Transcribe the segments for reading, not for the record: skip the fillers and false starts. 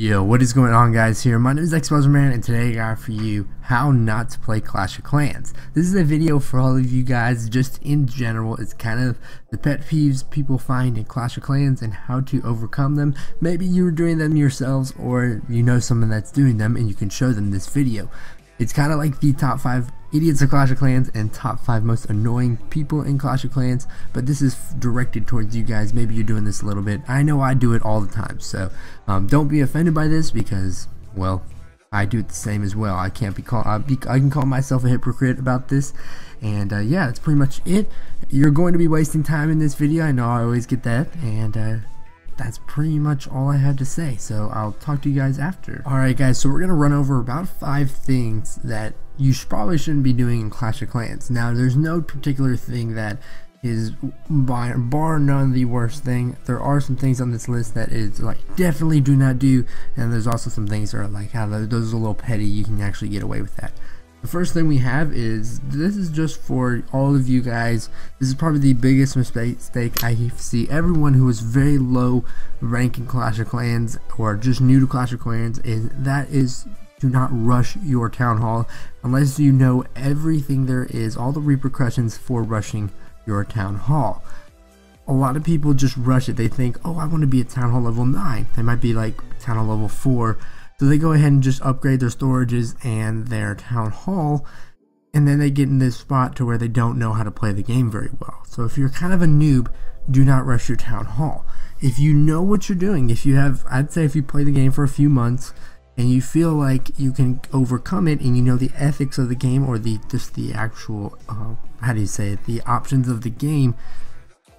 Yo, what is going on, guys? Here, my name is XBuzzerman, and today I got for you how not to play Clash of Clans. This is a video for all of you guys, just in general. It's kind of the pet peeves people find in Clash of Clans and how to overcome them. Maybe you were doing them yourselves, or you know someone that's doing them, and you can show them this video. It's kind of like the top 5 idiots of Clash of Clans and top 5 most annoying people in Clash of Clans, but this is directed towards you guys. Maybe you're doing this a little bit. I know I do it all the time, so don't be offended by this because, well, I do it the same as well. I can't be called. I can call myself a hypocrite about this, and yeah, that's pretty much it. You're going to be wasting time in this video. I know I always get that, and that's pretty much all I had to say, so I'll talk to you guys after. Alright guys, so we're gonna run over about 5 things that you probably shouldn't be doing in Clash of Clans. Now, there's no particular thing that is bar none the worst thing. There are some things on this list that is like definitely do not do, and there's also some things that are like, how those are a little petty, you can actually get away with that. The first thing we have is, this is just for all of you guys, this is probably the biggest mistake I see everyone who is very low rank in Clash of Clans or just new to Clash of Clans, is that is do not rush your town hall unless you know everything there is, all the repercussions for rushing your town hall. A lot of people just rush it. They think, oh, I want to be at town hall level 9. They might be like town hall level 4. So they go ahead and just upgrade their storages and their town hall, and then they get in this spot to where they don't know how to play the game very well. So if you're kind of a noob, do not rush your town hall. If you know what you're doing, if you have, I'd say if you play the game for a few months and you feel like you can overcome it and you know the ethics of the game or the just the actual, how do you say it, the options of the game,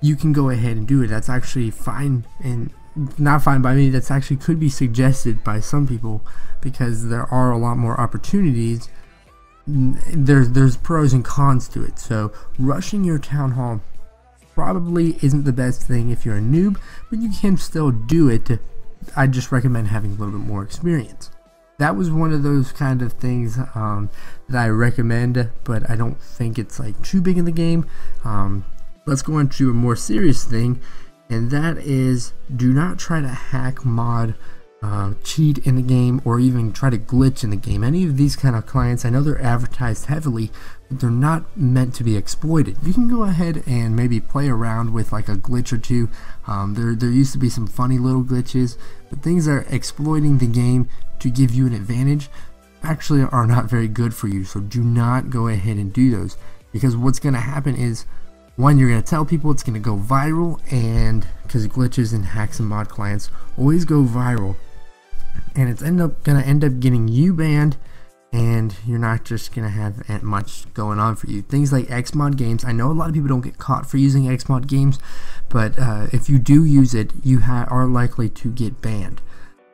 you can go ahead and do it. That's actually fine and not fine by me, that's actually could be suggested by some people because there are a lot more opportunities. There's pros and cons to it, so rushing your town hall probably isn't the best thing if you're a noob, but you can still do it. I just recommend having a little bit more experience. That was one of those kind of things that I recommend, but I don't think it's like too big in the game. Let's go into a more serious thing, and that is, do not try to hack, mod, cheat in the game, or even try to glitch in the game. Any of these kind of clients, I know they're advertised heavily, but they're not meant to be exploited. You can go ahead and maybe play around with like a glitch or two. There used to be some funny little glitches, but things that are exploiting the game to give you an advantage actually are not very good for you, so do not go ahead and do those, because what's going to happen is, one, you're going to tell people, it's going to go viral, and because glitches and hacks and mod clients always go viral, and it's going to end up getting you banned, and you're not just going to have much going on for you. Things like Xmod games, I know a lot of people don't get caught for using Xmod games, but if you do use it, you are likely to get banned.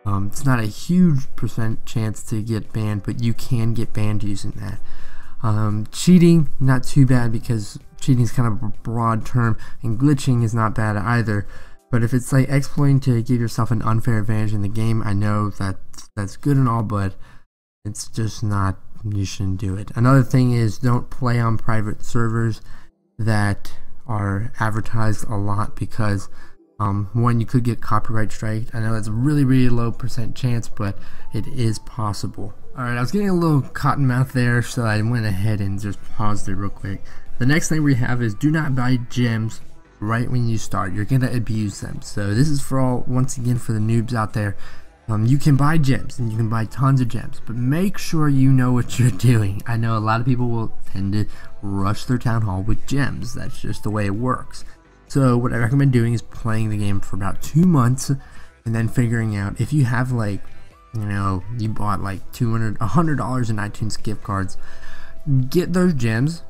It's not a huge % chance to get banned, but you can get banned using that. Cheating, not too bad, because cheating is kind of a broad term, and glitching is not bad either, but if it's like exploiting to give yourself an unfair advantage in the game, I know that that's good and all, but it's just not, you shouldn't do it. Another thing is, don't play on private servers that are advertised a lot, because one, you could get copyright strike. I know that's a really low % chance, but it is possible. Alright, I was getting a little cotton mouth there, so I went ahead and just paused it real quick. The next thing we have is, do not buy gems right when you start. You're going to abuse them. So this is for all, once again, for the noobs out there. You can buy gems, and you can buy tons of gems, but make sure you know what you're doing. I know a lot of people will tend to rush their town hall with gems. That's just the way it works. So what I recommend doing is playing the game for about 2 months and then figuring out if you have, like, you know, you bought like $100 in iTunes gift cards, get those gems,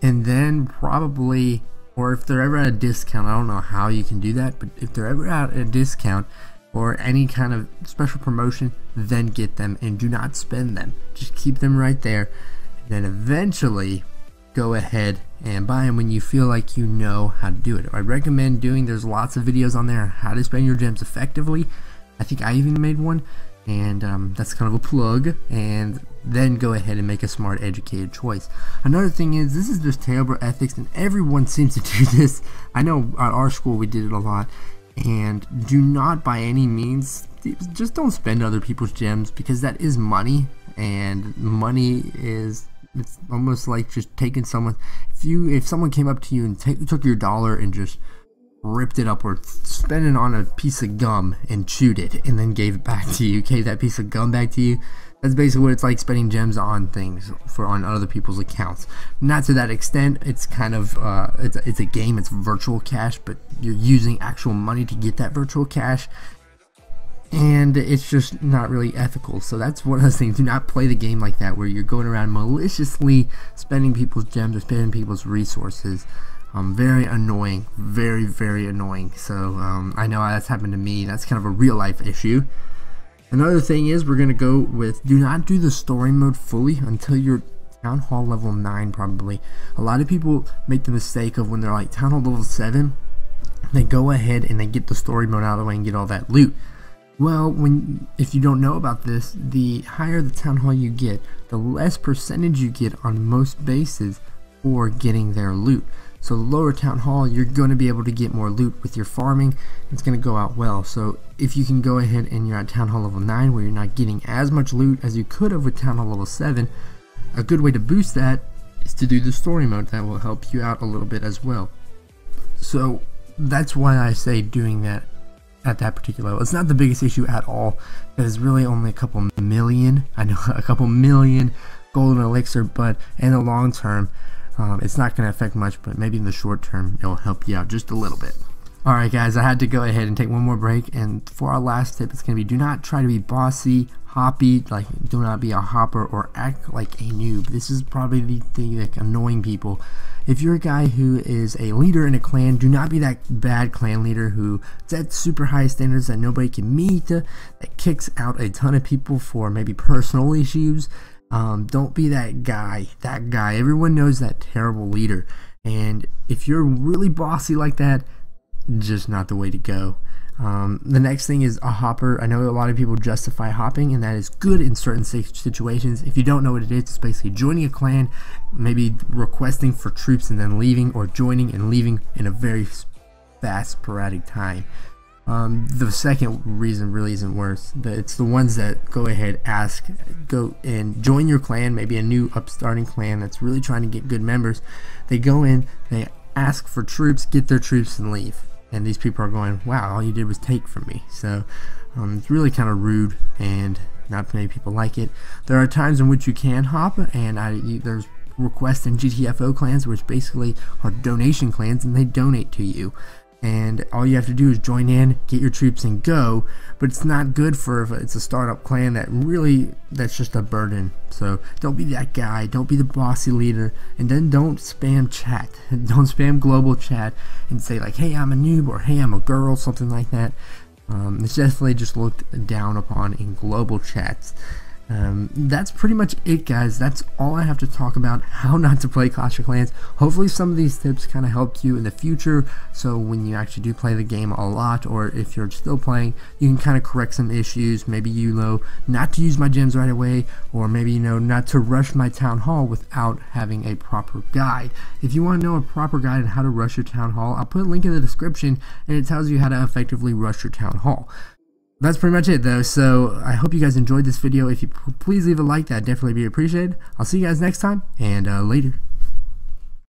and then probably, or if they're ever at a discount, I don't know how you can do that, but if they're ever at a discount or any kind of special promotion, then get them and do not spend them. Just keep them right there, and then eventually go ahead and buy them when you feel like you know how to do it. I recommend doing, there's lots of videos on there on how to spend your gems effectively. I think I even made one, and that's kind of a plug, and then go ahead and make a smart, educated choice. Another thing is, this is just terrible ethics, and everyone seems to do this. I know at our school we did it a lot, and do not by any means just don't spend other people's gems, because that is money, and money is, it's almost like just taking someone, if someone came up to you and took your dollar and just ripped it up, or spent it on a piece of gum and chewed it and then gave it back to you, gave that piece of gum back to you, that's basically what it's like spending gems on things on other people's accounts. Not to that extent. It's kind of it's a game, it's virtual cash, but you're using actual money to get that virtual cash, and it's just not really ethical. So that's one of those things. Do not play the game like that, where you're going around maliciously spending people's gems or spending people's resources. Very annoying, very, very annoying. So I know that's happened to me. That's kind of a real life issue. Another thing is, we're gonna go with, do not do the story mode fully until you're Town Hall level 9 probably. A lot of people make the mistake of, when they're like Town Hall level 7, they go ahead and they get the story mode out of the way and get all that loot. Well, if you don't know about this, the higher the Town Hall you get, the less percentage you get on most bases for getting their loot. So the lower Town Hall, you're going to be able to get more loot with your farming. It's going to go out well. So if you can go ahead and you're at Town Hall level 9, where you're not getting as much loot as you could have with Town Hall level 7, a good way to boost that is to do the story mode. That will help you out a little bit as well. So that's why I say doing that at that particular level. It's not the biggest issue at all. There's really only a couple million, I know, a couple million golden elixir, but in the long term, it's not going to affect much, but maybe in the short term it'll help you out just a little bit. Alright guys, I had to go ahead and take one more break, and for our last tip, it's going to be, do not try to be bossy, hoppy, like do not be a hopper or act like a noob. This is probably the thing that's annoying people. If you're a guy who is a leader in a clan, do not be that bad clan leader who sets super high standards that nobody can meet, that kicks out a ton of people for maybe personal issues. Don't be that guy, everyone knows that terrible leader, and if you're really bossy like that, just not the way to go. The next thing is a hopper. I know a lot of people justify hopping, and that is good in certain situations. If you don't know what it is, it's basically joining a clan, maybe requesting for troops and then leaving, or joining and leaving in a very fast sporadic time. The second reason really isn't worse. It's the ones that go ahead, go and join your clan, maybe a new upstarting clan that's really trying to get good members. They go in, they ask for troops, get their troops, and leave. And these people are going, wow, all you did was take from me. So it's really kind of rude, and not many people like it. There are times in which you can hop, and there's requests in GTFO clans, which basically are donation clans, and they donate to you. And all you have to do is join in, get your troops, and go. But it's not good for if it's a startup clan, that really, that's just a burden. So don't be that guy, don't be the bossy leader, and then don't spam chat, don't spam global chat and say like, hey, I'm a noob, or hey, I'm a girl, something like that. It's definitely just looked down upon in global chats. That's pretty much it, guys. That's all I have to talk about, how not to play Clash of Clans. Hopefully some of these tips kind of helped you in the future, so when you actually do play the game a lot, or if you're still playing, you can kind of correct some issues. Maybe you know not to use my gems right away, or maybe you know not to rush my Town Hall without having a proper guide. If you want to know a proper guide on how to rush your Town Hall, I'll put a link in the description, and it tells you how to effectively rush your Town Hall. That's pretty much it though, so I hope you guys enjoyed this video. If you please leave a like, that'd definitely be appreciated. I'll see you guys next time, and later.